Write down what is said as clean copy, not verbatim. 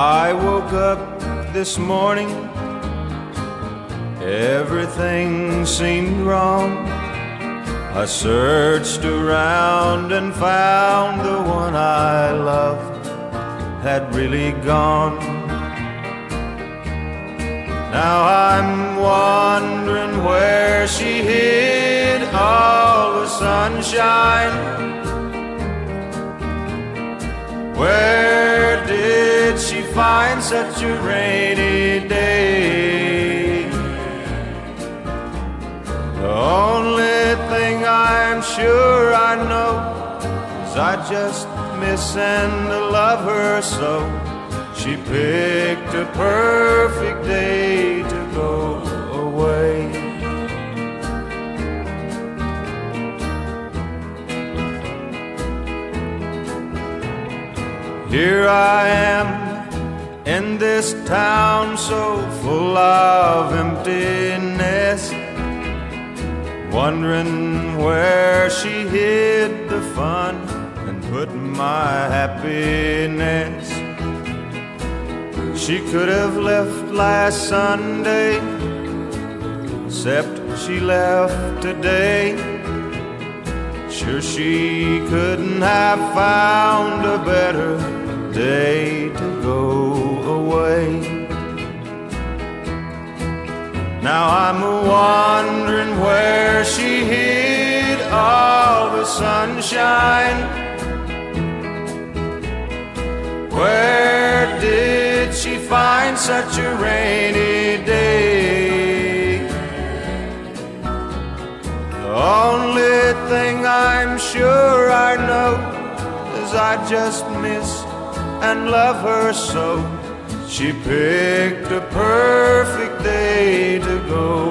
I woke up this morning, everything seemed wrong. I searched around and found the one I loved had really gone. Now I'm wondering where she hid all the sunshine. Where did she find such a rainy day? The only thing I'm sure I know is I just miss and love her so. She picked a perfect day to go away. Here I am in this town so full of emptiness, wondering where she hid the fun and put my happiness. She could have left last Sunday, except she left today. Sure, she couldn't have found a better day to go away. Now I'm wondering where she hid all the sunshine. Where did she finds such a rainy day? The only thing I'm sure I know is I just miss and love her so. She picked a perfect day to go